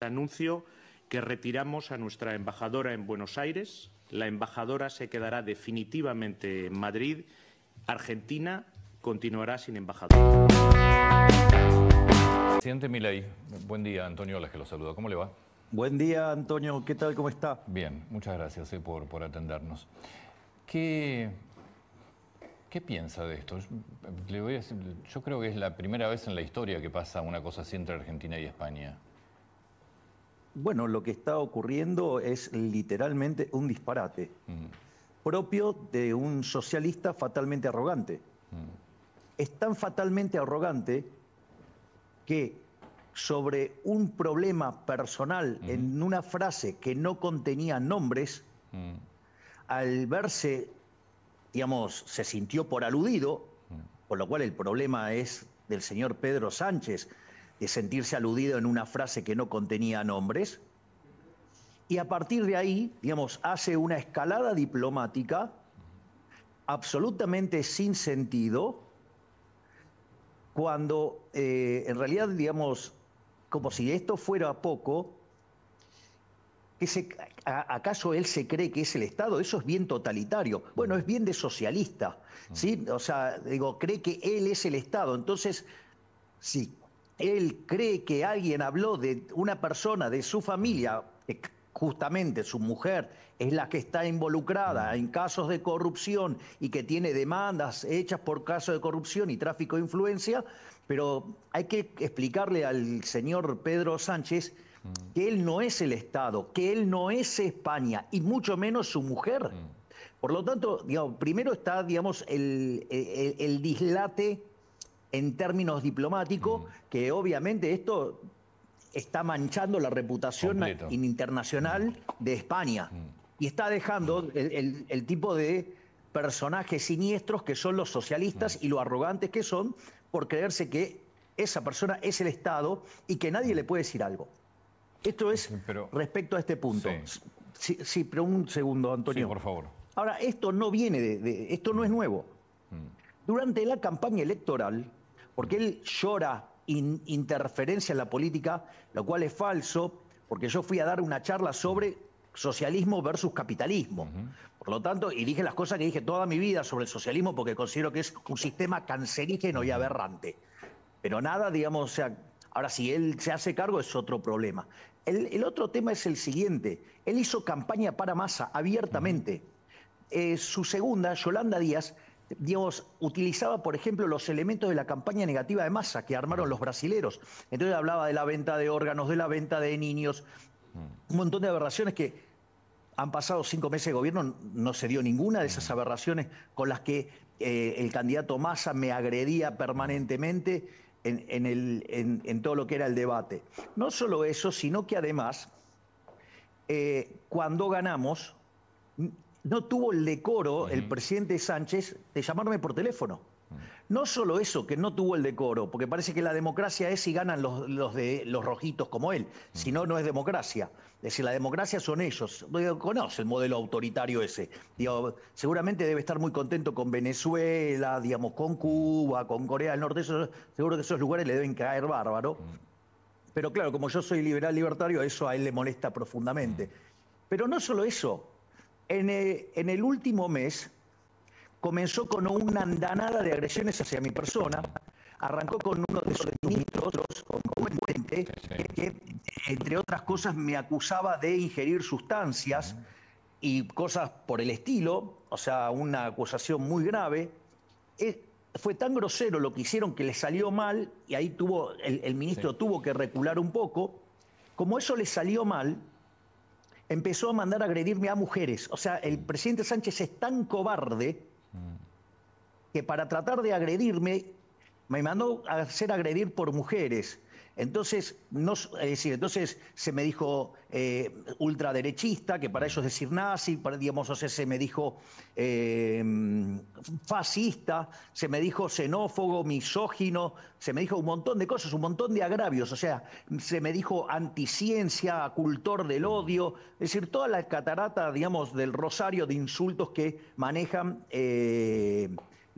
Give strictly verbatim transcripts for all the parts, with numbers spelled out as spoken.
Anuncio que retiramos a nuestra embajadora en Buenos Aires. La embajadora se quedará definitivamente en Madrid. Argentina continuará sin embajadora. Presidente Milei, buen día. Antonio Oles, que lo saluda. ¿Cómo le va? Buen día, Antonio. ¿Qué tal? ¿Cómo está? Bien, muchas gracias eh, por, por atendernos. ¿Qué, qué piensa de esto? Le voy a decir, yo creo que es la primera vez en la historia que pasa una cosa así entre Argentina y España. Bueno, lo que está ocurriendo es literalmente un disparate, mm. propio de un socialista fatalmente arrogante. Mm. Es tan fatalmente arrogante que sobre un problema personal, mm. en una frase que no contenía nombres, mm. al verse, digamos, se sintió por aludido, mm. con lo cual el problema es del señor Pedro Sánchez, de sentirse aludido en una frase que no contenía nombres, y a partir de ahí, digamos, hace una escalada diplomática absolutamente sin sentido, cuando eh, en realidad, digamos, como si esto fuera poco, que se, a, ¿acaso él se cree que es el Estado? Eso es bien totalitario. Bueno, es bien de socialista, ¿sí? O sea, digo, cree que él es el Estado. Entonces, sí. Él cree que alguien habló de una persona de su familia, justamente su mujer es la que está involucrada en casos de corrupción y que tiene demandas hechas por casos de corrupción y tráfico de influencia, pero hay que explicarle al señor Pedro Sánchez que él no es el Estado, que él no es España y mucho menos su mujer. Por lo tanto, digamos, primero está, digamos, el, el, el dislate en términos diplomáticos, mm. que obviamente esto está manchando la reputación completo. Internacional mm. de España. Mm. Y está dejando mm. el, el, el tipo de personajes siniestros que son los socialistas mm. y lo arrogantes que son por creerse que esa persona es el Estado y que nadie le puede decir algo. Esto es pero, respecto a este punto. Sí. Sí, sí, pero un segundo, Antonio. Sí, por favor. Ahora, esto no viene de... de esto no es nuevo. Mm. Durante la campaña electoral... porque él llora in interferencia en la política, lo cual es falso, porque yo fui a dar una charla sobre socialismo versus capitalismo. Uh-huh. Por lo tanto, y dije las cosas que dije toda mi vida sobre el socialismo, porque considero que es un sistema cancerígeno uh-huh. y aberrante. Pero nada, digamos, o sea, ahora si él se hace cargo es otro problema. El, el otro tema es el siguiente. Él hizo campaña para Massa, abiertamente. Uh-huh. eh, su segunda, Yolanda Díaz... digamos, utilizaba, por ejemplo, los elementos de la campaña negativa de Massa que armaron los brasileros. Entonces hablaba de la venta de órganos, de la venta de niños, un montón de aberraciones que han pasado cinco meses de gobierno, no se dio ninguna de esas aberraciones con las que eh, el candidato Massa me agredía permanentemente en, en, el, en, en todo lo que era el debate. No solo eso, sino que además, eh, cuando ganamos... no tuvo el decoro, uh-huh. el presidente Sánchez, de llamarme por teléfono. Uh-huh. No solo eso, que no tuvo el decoro, porque parece que la democracia es si ganan los, los, de, los rojitos como él. Uh-huh. Si no, no es democracia. Es decir, la democracia son ellos. Conoce el modelo autoritario ese. Digo, seguramente debe estar muy contento con Venezuela, digamos, con Cuba, con Corea del Norte. Eso, seguro que esos lugares le deben caer bárbaro. Uh-huh. Pero claro, como yo soy liberal libertario, eso a él le molesta profundamente. Uh-huh. Pero no solo eso. En el, en el último mes comenzó con una andanada de agresiones hacia mi persona, arrancó con uno de sus ministros, con un puente, que, que entre otras cosas me acusaba de ingerir sustancias y cosas por el estilo, o sea, una acusación muy grave. Eh, fue tan grosero lo que hicieron que le salió mal, y ahí tuvo el, el ministro sí. tuvo que recular un poco. Como eso le salió mal, empezó a mandar a agredirme a mujeres. O sea, el presidente Sánchez es tan cobarde que para tratar de agredirme me mandó a hacer agredir por mujeres. Entonces, no, es decir, entonces se me dijo eh, ultraderechista, que para ellos es decir nazi, para, digamos, o sea, se me dijo eh, fascista, se me dijo xenófobo, misógino, se me dijo un montón de cosas, un montón de agravios, o sea, se me dijo anticiencia, acultor del odio, es decir, toda la catarata, digamos, del rosario de insultos que manejan eh,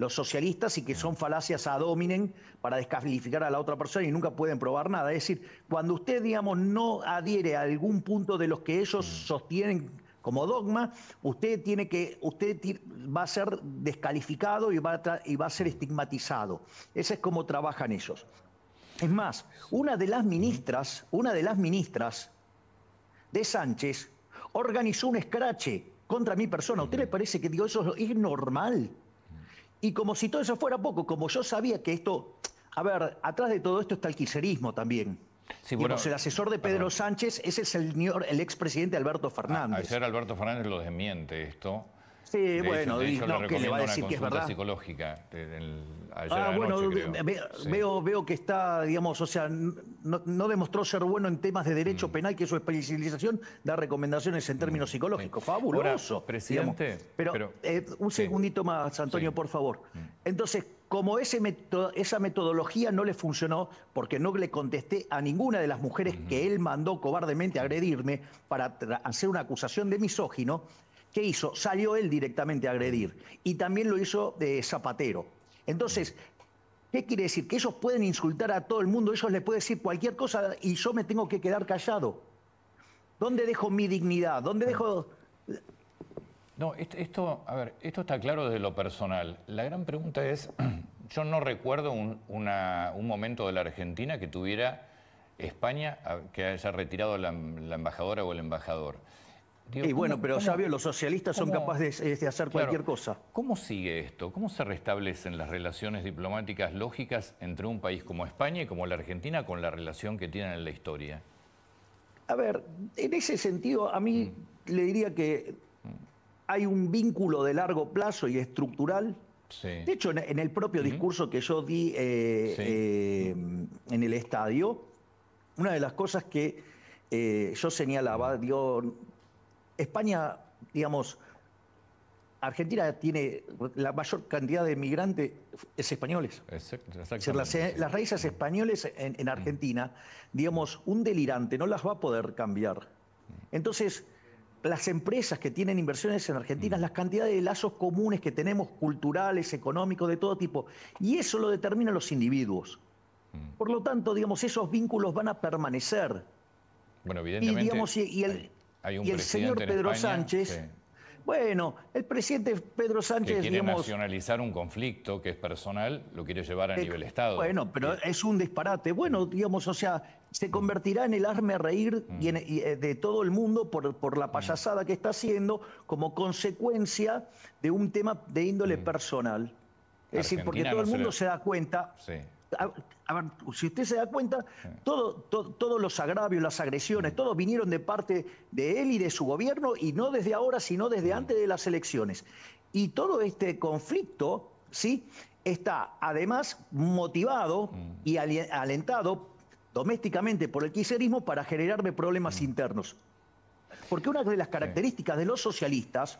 los socialistas y que son falacias ad hominem para descalificar a la otra persona y nunca pueden probar nada. Es decir, cuando usted, digamos, no adhiere a algún punto de los que ellos sostienen como dogma, usted tiene que, usted va a ser descalificado y va a, tra y va a ser estigmatizado. Ese es como trabajan ellos. Es más, una de las ministras, una de las ministras de Sánchez organizó un escrache contra mi persona. ¿A usted le parece que digo, eso es normal? Y como si todo eso fuera poco, como yo sabía que esto... A ver, atrás de todo esto está el kirchnerismo también. Sí, bueno, digamos, el asesor de Pedro perdón. Sánchez, ese es el, el expresidente Alberto Fernández. Al ser Alberto Fernández lo desmiente esto. Sí, de bueno, hecho, no, que le va a decir que es verdad. Psicológica de, el, ayer ah, bueno, noche, creo. Ve, sí. veo, veo que está, digamos, o sea, no, no demostró ser bueno en temas de derecho mm. penal, que su especialización da recomendaciones en términos mm. psicológicos. Sí. Fabuloso. Ahora, presidente, digamos. pero, pero eh, un sí. segundito más, Antonio, sí. por favor. Mm. Entonces, como ese meto- esa metodología no le funcionó, porque no le contesté a ninguna de las mujeres mm. que él mandó cobardemente a agredirme para hacer una acusación de misógino, ¿qué hizo? Salió él directamente a agredir. Y también lo hizo eh, Zapatero. Entonces, ¿qué quiere decir? Que ellos pueden insultar a todo el mundo, ellos les pueden decir cualquier cosa y yo me tengo que quedar callado. ¿Dónde dejo mi dignidad? ¿Dónde dejo...? No, esto, a ver, esto está claro desde lo personal. La gran pregunta es, yo no recuerdo un, una, un momento de la Argentina que tuviera España que haya retirado la, la embajadora o el embajador. Digo, y bueno, pero sabio, los socialistas ¿cómo? son capaces de, de hacer cualquier claro, cosa. ¿Cómo sigue esto? ¿Cómo se restablecen las relaciones diplomáticas lógicas entre un país como España y como la Argentina con la relación que tienen en la historia? A ver, en ese sentido, a mí mm. le diría que hay un vínculo de largo plazo y estructural. Sí. De hecho, en, en el propio mm. discurso que yo di eh, sí. eh, en el estadio, una de las cosas que eh, yo señalaba, mm. dio... España, digamos, Argentina tiene la mayor cantidad de migrantes es españoles. Exactamente. O sea, las, las raíces españoles en, en Argentina, mm. digamos, un delirante no las va a poder cambiar. Entonces, las empresas que tienen inversiones en Argentina, mm. las cantidades de lazos comunes que tenemos, culturales, económicos, de todo tipo, y eso lo determinan los individuos. Mm. Por lo tanto, digamos, esos vínculos van a permanecer. Bueno, evidentemente... Y, digamos, y, y el, Hay un y el señor Pedro España, Sánchez, sí. bueno, el presidente Pedro Sánchez... Que quiere digamos, nacionalizar un conflicto que es personal, lo quiere llevar a eh, nivel Estado. Bueno, pero sí. es un disparate. Bueno, digamos, o sea, se convertirá en el hazme reír mm. y en, y, de todo el mundo por, por la payasada mm. que está haciendo como consecuencia de un tema de índole mm. personal. Es Argentina decir, porque todo no el mundo le... se da cuenta... Sí. A, a ver, si usted se da cuenta, todo, to, todos los agravios, las agresiones, todos vinieron de parte de él y de su gobierno, y no desde ahora, sino desde antes de las elecciones. Y todo este conflicto, ¿sí?, está además motivado y alentado domésticamente por el kirchnerismo para generarme problemas internos. Porque una de las características de los socialistas...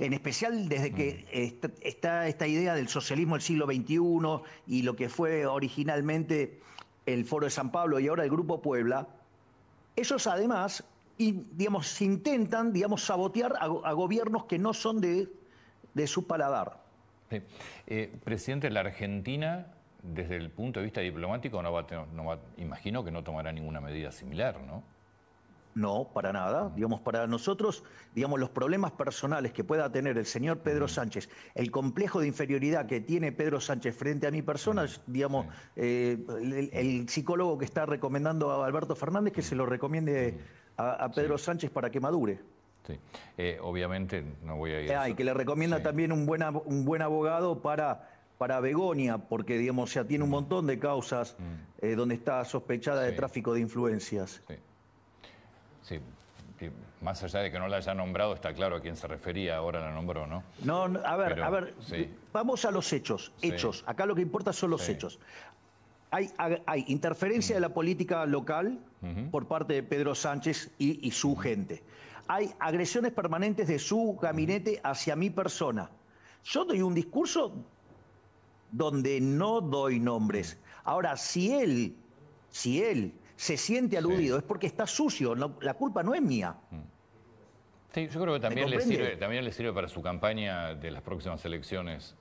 En especial desde que está, está esta idea del socialismo del siglo veintiuno y lo que fue originalmente el Foro de San Pablo y ahora el Grupo Puebla, ellos además y, digamos, intentan digamos, sabotear a, a gobiernos que no son de, de su paladar. Sí. Eh, presidente, la Argentina, desde el punto de vista diplomático, no va, no va, imagino que no tomará ninguna medida similar, ¿no? No, para nada. Digamos, para nosotros, digamos, los problemas personales que pueda tener el señor Pedro Sánchez, el complejo de inferioridad que tiene Pedro Sánchez frente a mi persona, digamos, eh, el, el psicólogo que está recomendando a Alberto Fernández que se lo recomiende a, a Pedro sí. Sánchez para que madure. Sí, eh, obviamente no voy a ir a... Ah, y que le recomienda sí. también un buen, un buen abogado para... para Begoña, porque digamos, o sea, tiene un montón de causas eh, donde está sospechada de sí. tráfico de influencias. Sí. Sí, más allá de que no la haya nombrado, está claro a quién se refería, ahora la nombró, ¿no? No, no a ver, Pero, a ver, sí. vamos a los hechos, hechos. Sí. Acá lo que importa son los sí. hechos. Hay, hay interferencia uh-huh. de la política local uh-huh. por parte de Pedro Sánchez y, y su uh-huh. gente. Hay agresiones permanentes de su gabinete uh-huh. hacia mi persona. Yo doy un discurso donde no doy nombres. Ahora, si él, si él... se siente aludido, sí. es porque está sucio, no, la culpa no es mía. Sí, yo creo que también le sirve, también le sirve para su campaña de las próximas elecciones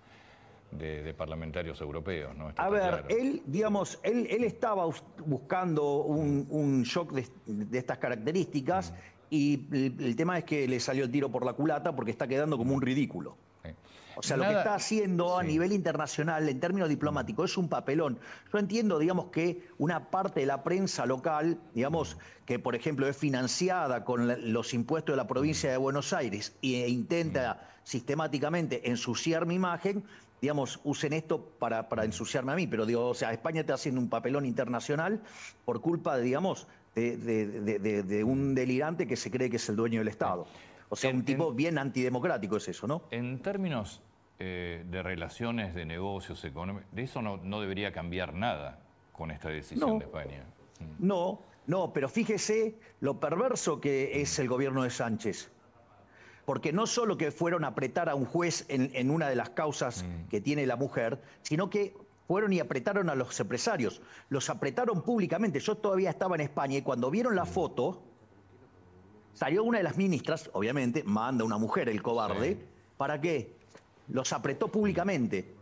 de, de parlamentarios europeos, ¿no? Esto a ver, claro. él, digamos, él, él estaba buscando un, un shock de, de estas características mm. y el, el tema es que le salió el tiro por la culata porque está quedando como un ridículo. Sí. O sea, Nada, lo que está haciendo a sí. nivel internacional en términos diplomáticos es un papelón. Yo entiendo, digamos, que una parte de la prensa local, digamos, que por ejemplo es financiada con la, los impuestos de la provincia de Buenos Aires e intenta sí. sistemáticamente ensuciar mi imagen, digamos, usen esto para, para ensuciarme a mí. Pero digo, o sea, España está haciendo un papelón internacional por culpa, de, digamos, de, de, de, de, de un delirante que se cree que es el dueño del Estado. Sí. O sea, un tipo bien antidemocrático es eso, ¿no? En términos eh, de relaciones, de negocios, económicos, de eso no, no debería cambiar nada con esta decisión no, de España. Mm. No, no, pero fíjese lo perverso que es el gobierno de Sánchez. Porque no solo que fueron a apretar a un juez en, en una de las causas mm. que tiene la mujer, sino que fueron y apretaron a los empresarios. Los apretaron públicamente. Yo todavía estaba en España y cuando vieron la mm. foto... Salió una de las ministras, obviamente, manda una mujer, el cobarde, sí. ¿para qué? Los apretó públicamente.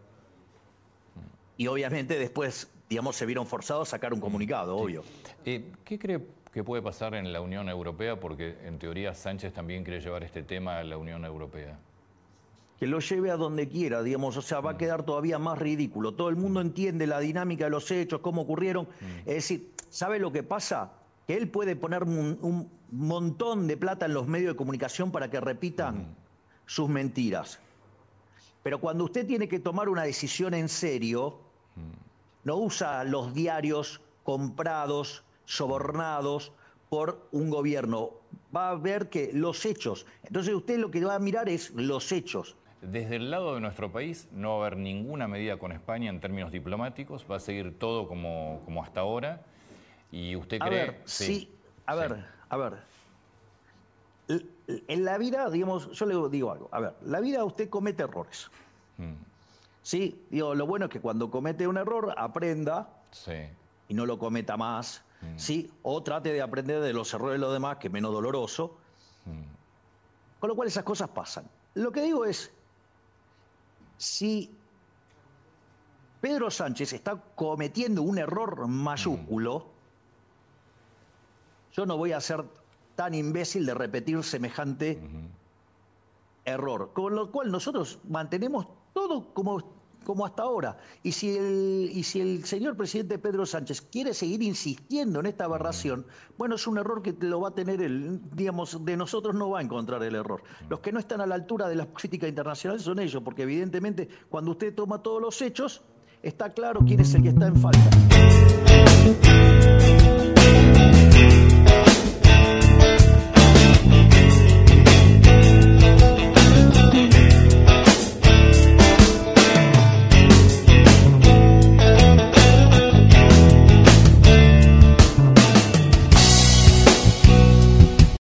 Y obviamente después, digamos, se vieron forzados a sacar un comunicado, sí. obvio. Eh, ¿Qué cree que puede pasar en la Unión Europea? Porque en teoría Sánchez también quiere llevar este tema a la Unión Europea. Que lo lleve a donde quiera, digamos, o sea, va a quedar todavía más ridículo. Todo el mundo entiende la dinámica de los hechos, cómo ocurrieron. Mm. Es decir, ¿sabe lo que pasa? Que él puede poner un, un montón de plata en los medios de comunicación para que repitan uh-huh. sus mentiras. Pero cuando usted tiene que tomar una decisión en serio, uh-huh. no usa los diarios comprados, sobornados por un gobierno. Va a ver que los hechos. Entonces usted lo que va a mirar es los hechos. Desde el lado de nuestro país no va a haber ninguna medida con España en términos diplomáticos. Va a seguir todo como, como hasta ahora. ¿Y usted cree? A ver, sí, sí a ver, sí. a ver. En la vida, digamos, yo le digo algo. A ver, la vida usted comete errores. Mm. Sí, digo, lo bueno es que cuando comete un error, aprenda sí. y no lo cometa más. Mm. Sí, o trate de aprender de los errores de los demás, que es menos doloroso. Mm. Con lo cual esas cosas pasan. Lo que digo es, si Pedro Sánchez está cometiendo un error mayúsculo, mm. yo no voy a ser tan imbécil de repetir semejante uh-huh. error. Con lo cual nosotros mantenemos todo como, como hasta ahora. Y si, el, y si el señor presidente Pedro Sánchez quiere seguir insistiendo en esta aberración, uh-huh. bueno, es un error que lo va a tener él. Digamos, de nosotros no va a encontrar el error. Uh-huh. Los que no están a la altura de las políticas internacionales son ellos, porque evidentemente cuando usted toma todos los hechos, está claro quién es el que está en falta.